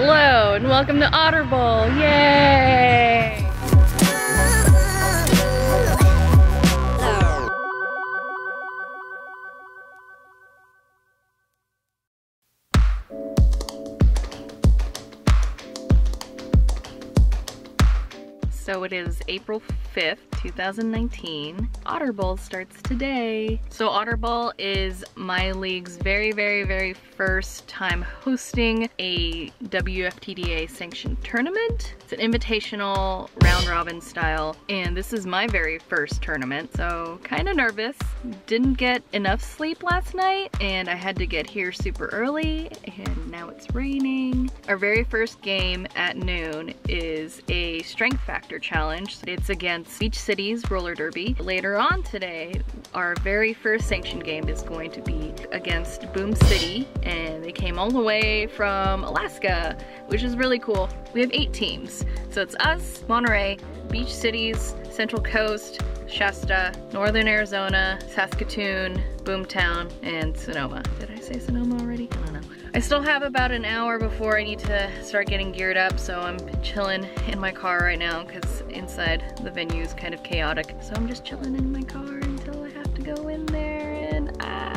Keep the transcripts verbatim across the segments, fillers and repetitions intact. Hello and welcome to Otter Bowl, yay! So it is April fifth, two thousand nineteen. Otter Bowl starts today. So Otter Bowl is my league's very, very, very first time hosting a W F T D A sanctioned tournament. It's an invitational, round robin style, and this is my very first tournament, so kind of nervous. Didn't get enough sleep last night, and I had to get here super early, and now it's raining. Our very first game at noon is a strength factor challenge. It's against Beach Cities Roller Derby. Later on today, our very first sanctioned game is going to be against Boom City, and they came all the way from Alaska, which is really cool. We have eight teams. So it's us, Monterey, Beach Cities, Central Coast, Shasta, Northern Arizona, Saskatoon, Boomtown, and Sonoma. Did I say Sonoma already? I don't know. I still have about an hour before I need to start getting geared up, so I'm chilling in my car right now because inside the venue is kind of chaotic. So I'm just chilling in my car until I have to go in there and ah.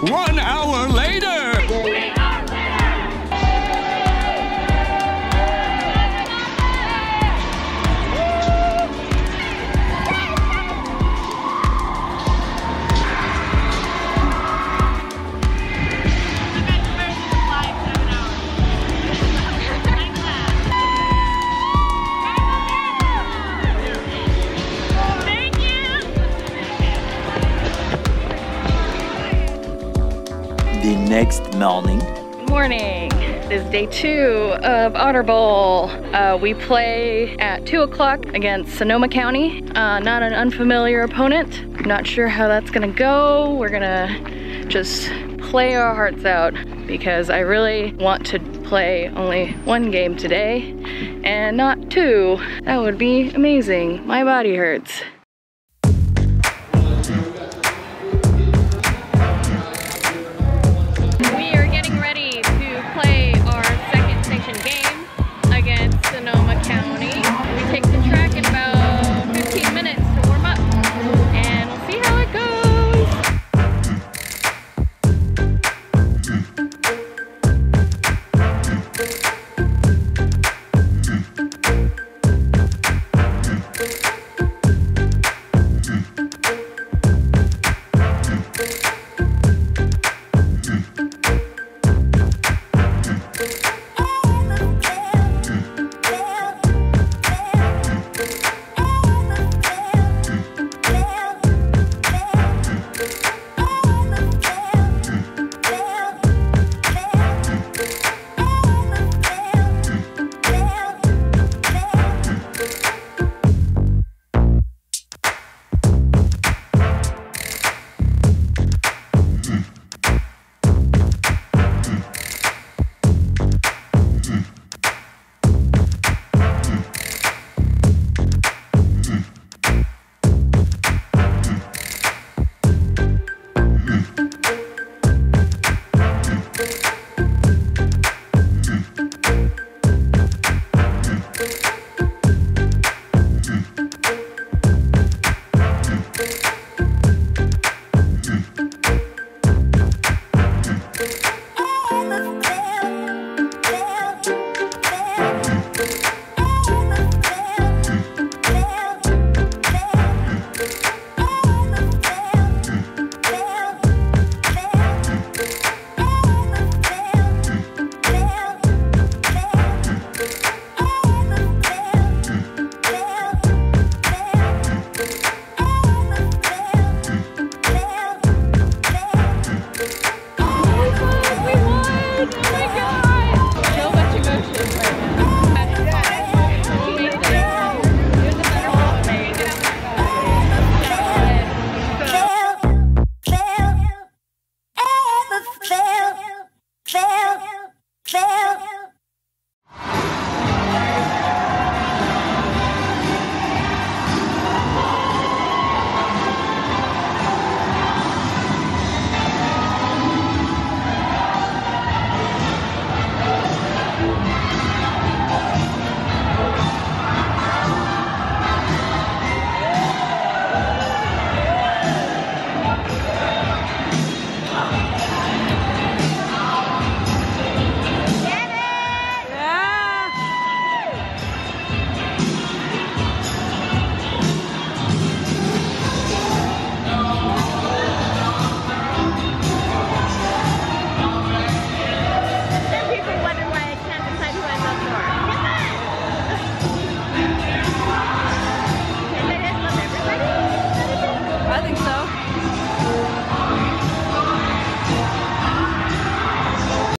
One hour later! We are next morning. Good morning. It is day two of Otter Bowl. Uh, we play at two o'clock against Sonoma County. Uh, not an unfamiliar opponent. I'm not sure how that's gonna go. We're gonna just play our hearts out because I really want to play only one game today and not two. That would be amazing. My body hurts.